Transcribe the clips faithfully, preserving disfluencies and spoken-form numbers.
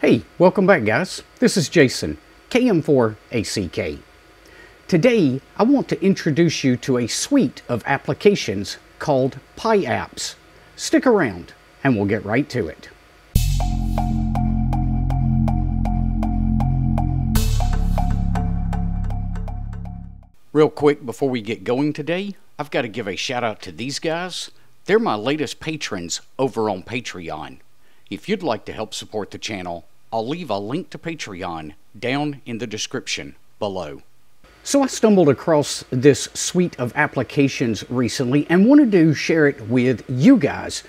Hey, welcome back guys. This is Jason, K M four A C K. Today, I want to introduce you to a suite of applications called Pi-Apps. Stick around and we'll get right to it. Real quick before we get going today, I've got to give a shout out to these guys. They're my latest patrons over on Patreon. If you'd like to help support the channel, I'll leave a link to Patreon down in the description below. So I stumbled across this suite of applications recently and wanted to share it with you guys.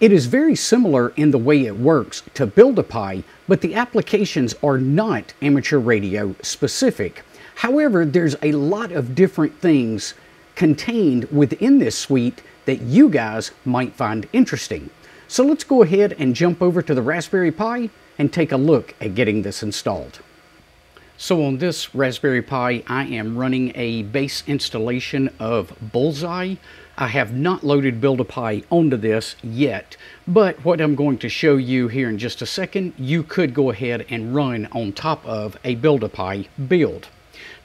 It is very similar in the way it works to Build a Pi, but the applications are not amateur radio specific. However, there's a lot of different things contained within this suite that you guys might find interesting. So let's go ahead and jump over to the Raspberry Pi and take a look at getting this installed. So on this Raspberry Pi, I am running a base installation of Bullseye. I have not loaded Build a Pi onto this yet, but what I'm going to show you here in just a second, you could go ahead and run on top of a Build a Pi build.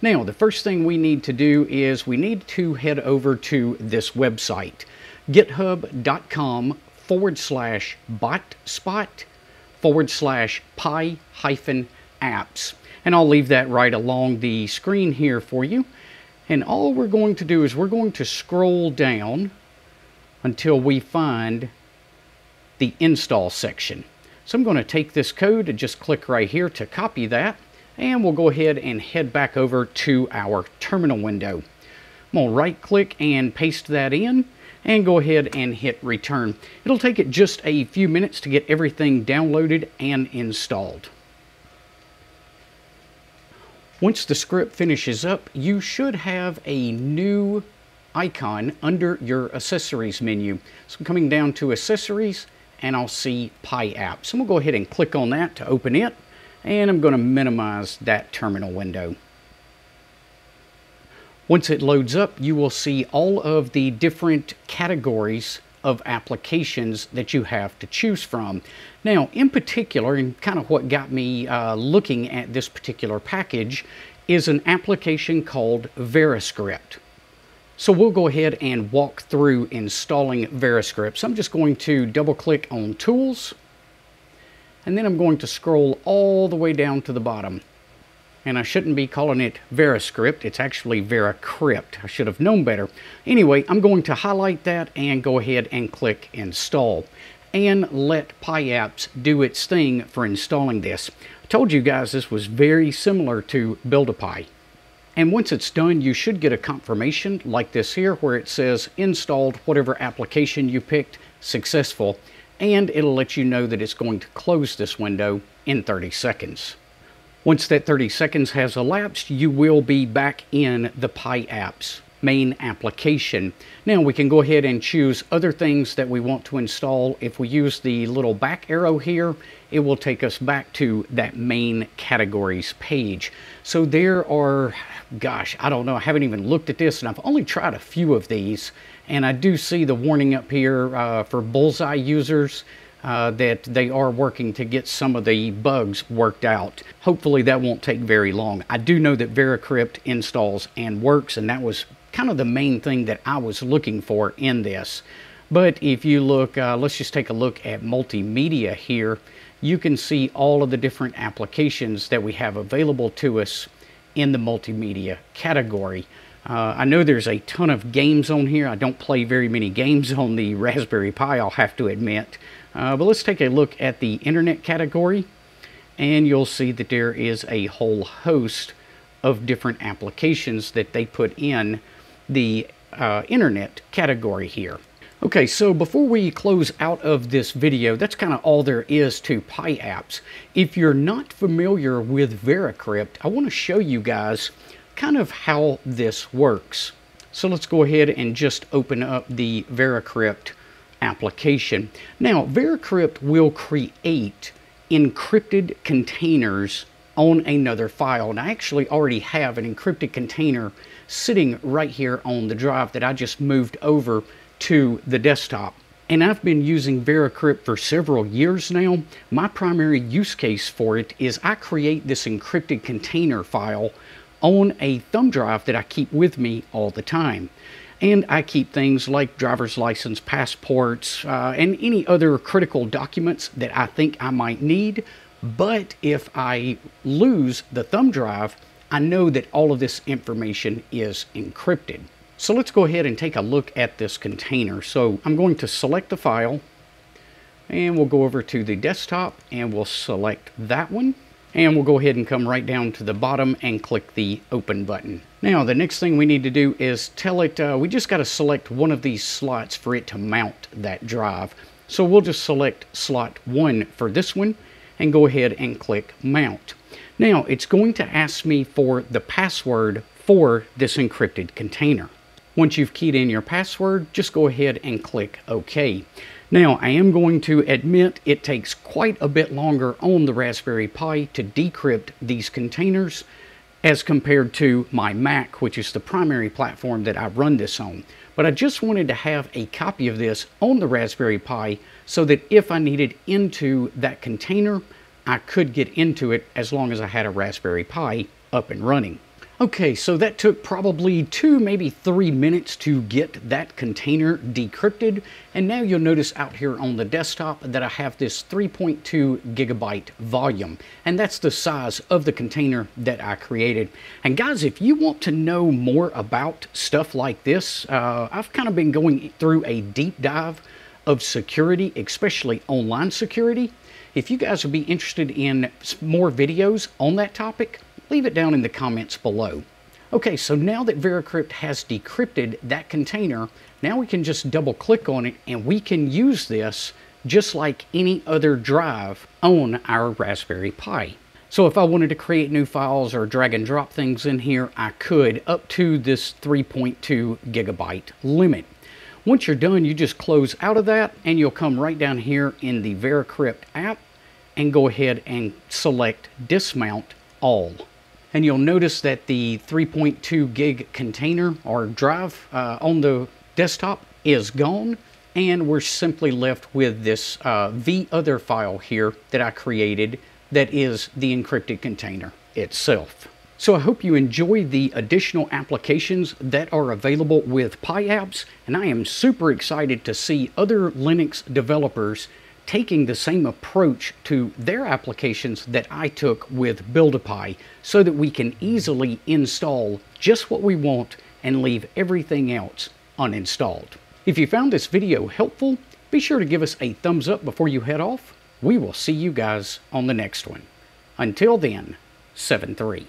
Now, the first thing we need to do is we need to head over to this website, github.com forward slash Botspot forward slash Pi hyphen apps. And I'll leave that right along the screen here for you. And all we're going to do is we're going to scroll down until we find the install section. So I'm going to take this code and just click right here to copy that. And we'll go ahead and head back over to our terminal window. I'm going to right click and paste that in and go ahead and hit return. It'll take it just a few minutes to get everything downloaded and installed. Once the script finishes up, you should have a new icon under your accessories menu. So I'm coming down to accessories and I'll see Pi-Apps. So I'm going to go ahead and click on that to open it. And I'm going to minimize that terminal window. Once it loads up, you will see all of the different categories of applications that you have to choose from. Now, in particular, and kind of what got me uh, looking at this particular package, is an application called VeraCrypt. So we'll go ahead and walk through installing VeraCrypt. So I'm just going to double click on Tools. And then I'm going to scroll all the way down to the bottom. And I shouldn't be calling it VeraCrypt. It's actually VeraCrypt. I should have known better. Anyway, I'm going to highlight that and go ahead and click Install. And let Pi-Apps do its thing for installing this. I told you guys this was very similar to Build a Pi. And once it's done, you should get a confirmation like this here where it says installed whatever application you picked, successful. And it'll let you know that it's going to close this window in thirty seconds. Once that thirty seconds has elapsed, you will be back in the Pi-Apps main application. Now we can go ahead and choose other things that we want to install. If we use the little back arrow here, it will take us back to that main categories page. So there are, gosh, I don't know, I haven't even looked at this, and I've only tried a few of these. And I do see the warning up here uh, for Bullseye users uh, that they are working to get some of the bugs worked out. Hopefully that won't take very long. I do know that VeraCrypt installs and works, and that was kind of the main thing that I was looking for in this. But if you look, uh, let's just take a look at multimedia here. You can see all of the different applications that we have available to us in the multimedia category. Uh, I know there's a ton of games on here. I don't play very many games on the Raspberry Pi, I'll have to admit. Uh, but let's take a look at the internet category. And you'll see that there is a whole host of different applications that they put in the uh, internet category here. Okay, so before we close out of this video, that's kind of all there is to Pi-Apps. If you're not familiar with VeraCrypt, I want to show you guys kind of how this works. So let's go ahead and just open up the VeraCrypt application. Now, VeraCrypt will create encrypted containers on another file. And I actually already have an encrypted container sitting right here on the drive that I just moved over to the desktop. and I've been using VeraCrypt for several years now. My primary use case for it is I create this encrypted container file on a thumb drive that I keep with me all the time. And I keep things like driver's license, passports, uh, and any other critical documents that I think I might need. But if I lose the thumb drive, I know that all of this information is encrypted. So let's go ahead and take a look at this container. So I'm going to select the file, and we'll go over to the desktop, and we'll select that one. And we'll go ahead and come right down to the bottom and click the open button. Now the next thing we need to do is tell it, uh, we just got to select one of these slots for it to mount that drive. So we'll just select slot one for this one and go ahead and click mount. Now it's going to ask me for the password for this encrypted container. Once you've keyed in your password, just go ahead and click OK. Now, I am going to admit it takes quite a bit longer on the Raspberry Pi to decrypt these containers as compared to my Mac, which is the primary platform that I run this on. But I just wanted to have a copy of this on the Raspberry Pi so that if I needed into that container, I could get into it as long as I had a Raspberry Pi up and running. Okay, so that took probably two, maybe three minutes to get that container decrypted. And now you'll notice out here on the desktop that I have this three point two gigabyte volume. And that's the size of the container that I created. And guys, if you want to know more about stuff like this, uh, I've kind of been going through a deep dive of security, especially online security. If you guys would be interested in more videos on that topic, leave it down in the comments below. Okay, so now that VeraCrypt has decrypted that container, now we can just double click on it and we can use this just like any other drive on our Raspberry Pi. So if I wanted to create new files or drag and drop things in here, I could up to this three point two gigabyte limit. Once you're done, you just close out of that and you'll come right down here in the VeraCrypt app and go ahead and select dismount all. And you'll notice that the three point two gig container or drive uh, on the desktop is gone, and we're simply left with this uh, the other file here that I created that is the encrypted container itself. So I hope you enjoy the additional applications that are available with Pi-Apps, and I am super excited to see other Linux developers taking the same approach to their applications that I took with Build a Pi, so that we can easily install just what we want and leave everything else uninstalled. If you found this video helpful, be sure to give us a thumbs up before you head off. We will see you guys on the next one. Until then, seven three.